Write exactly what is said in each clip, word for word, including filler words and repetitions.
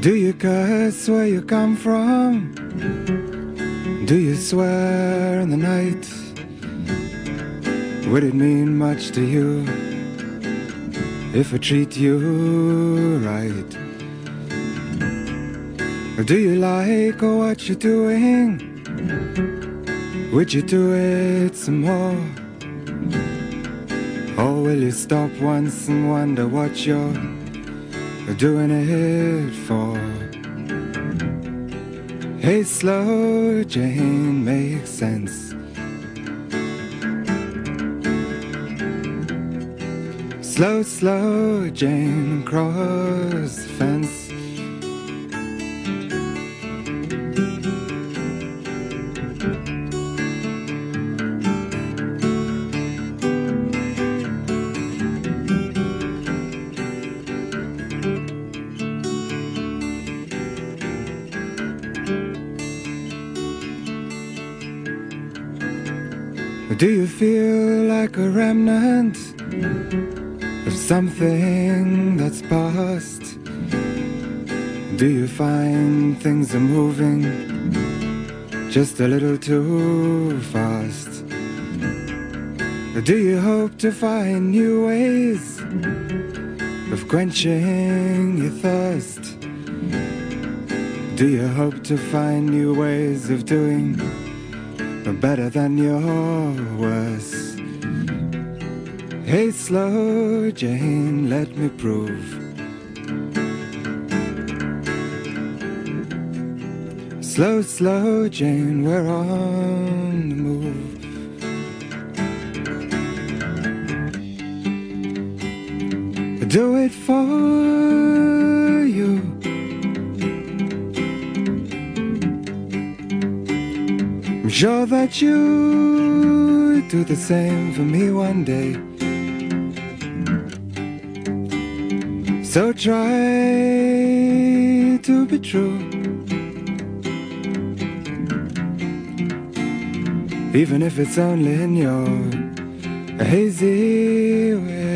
Do you curse where you come from? Do you swear in the night? Would it mean much to you if I treat you right? Or do you like what you're doing? Would you do it some more? Or will you stop once and wonder what you're doing it for? Hey, slow Jane makes sense. Slow, slow Jane cross the fence. Do you feel like a remnant of something that's past? Do you find things are moving just a little too fast? Do you hope to find new ways of quenching your thirst? Do you hope to find new ways of doing better than your worst? Hey, slow Jane, let me prove. Slow, slow Jane, we're on the move. Do it for you. I'm sure that you'll do the same for me one day. So try to be true, even if it's only in your hazy way.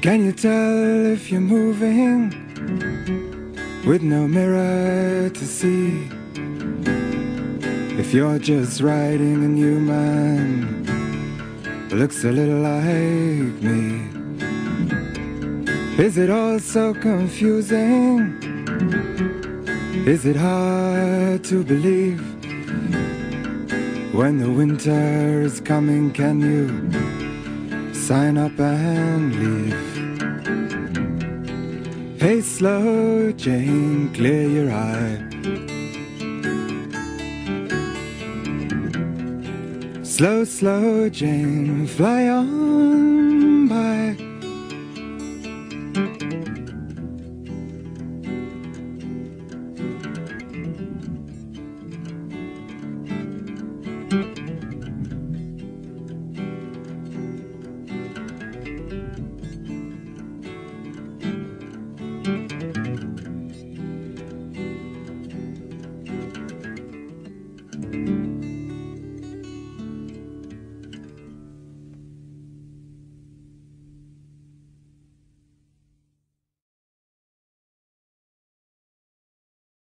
Can you tell if you're moving with no mirror to see? If you're just riding a new man, looks a little like me. Is it all so confusing? Is it hard to believe? When the winter is coming, can you sign up and leave? Hey, slow Jane, clear your eye. Slow, slow Jane, fly on by. Mm-hmm.